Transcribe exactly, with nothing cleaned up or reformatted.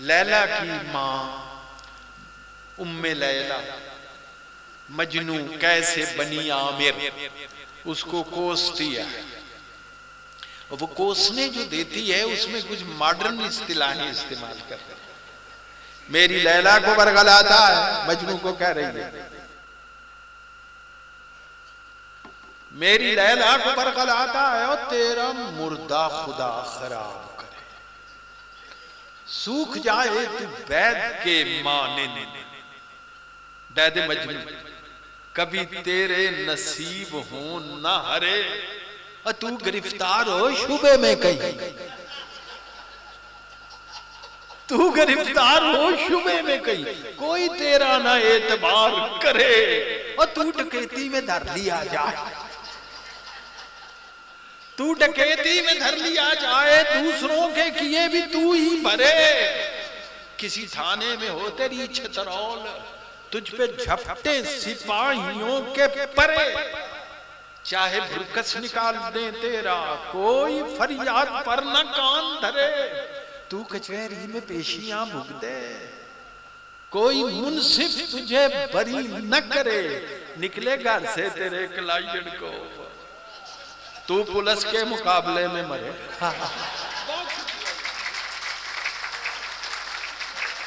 लैला की माँ उम्मे लैला मजनू कैसे बनी आमिर, उसको कोसती है। वो कोसने जो देती है उसमें कुछ मॉडर्न इस्तिलाहें इस्तेमाल करते हैं। मेरी लैला को बरगलाता है, मजनू को कह रही है मेरी लैला को बरगलाता है और तेरा मुर्दा खुदा खराब करे, सूख जाए तू बैद के माने बैद मजनू, कभी तेरे नसीब हो ना हरे, तू गिरफ्तार हो शुबे में कहीं, तू गिरफ्तार हो शुबे में कहीं, कोई तेरा ना एतबार करे और तू डकैती में धर लिया जाए, तू डकैती में धर लिया जाए, दूसरों के किए भी तू ही भरे, किसी थाने में हो तेरी छतरौल, तुझ पे झपटे सिपाहियों के परे, चाहे भुरकस निकाल दे तेरा कोई फरियाद पर न कान धरे, तू कचहरी में पेशियां भुगत दे कोई मुनसिफ तुझे बरी न करे, निकले घर से तेरे क्लाइंट को तू पुलिस के मुकाबले में मरे।